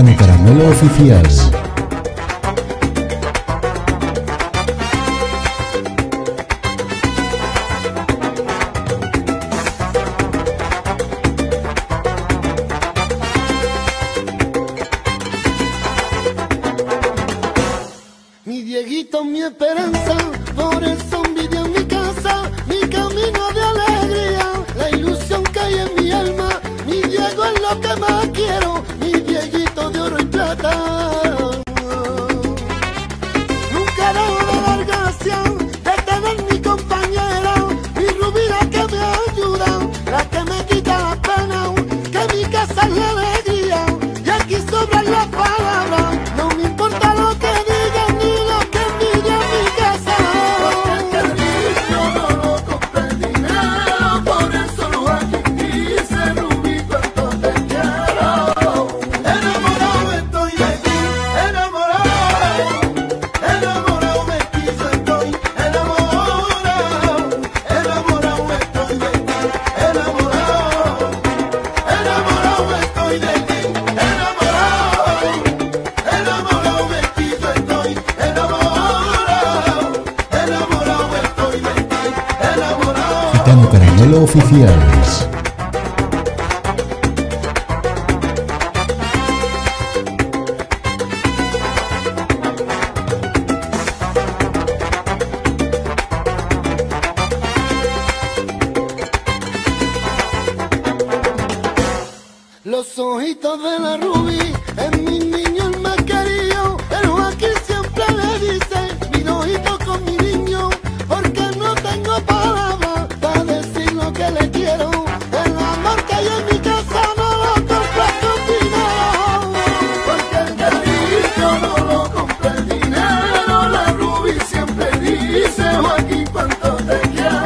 Capitán Caramelo Oficials. Mi Dieguito, mi esperanza, por eso envidia en mi casa, mi camino de alegría, la ilusión que hay en mi alma. Mi Diego es lo que más quiero, mi Dieguito de oro y plata. Nunca debo de dar gracias de tener mi compañera, mi Rubí la que me ayuda, la que me quita la pena, que mi casa es la alegría y aquí sobran las palabras. No me importa lo que digan ni lo que envidia mi casa. Porque el cariño no lo compra el dinero, por eso lo aquí dice Rubí cuánto te quiero. Enamorado estoy de ti, enamorado, enamorado de ti estoy, enamorado, enamorado estoy de ti, enamorado, enamorado estoy de ti. Capitán Caramelo Oficiales. Los ojitos de la Rubí en mi niño el más querido, el Joaquín siempre le dice mi ojito con mi niño, porque no tengo palabras para decir lo que le quiero. El amor que hay en mi casa no lo compra con dinero, porque el cariño no lo compra el dinero. La Rubí siempre dice Joaquín cuánto te quiero.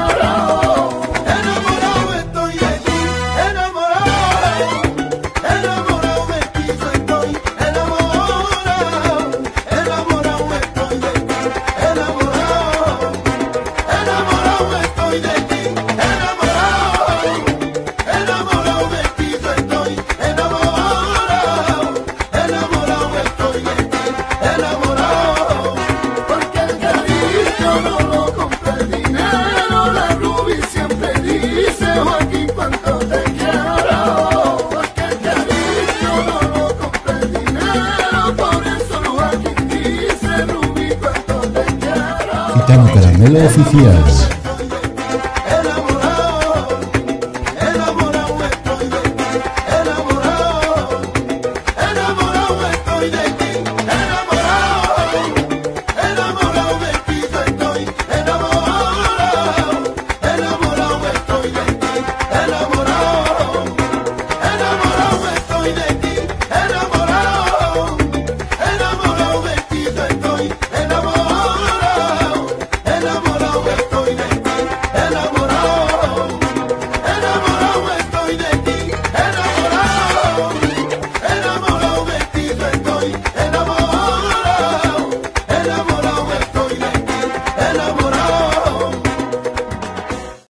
Capitán Caramelo Oficiales.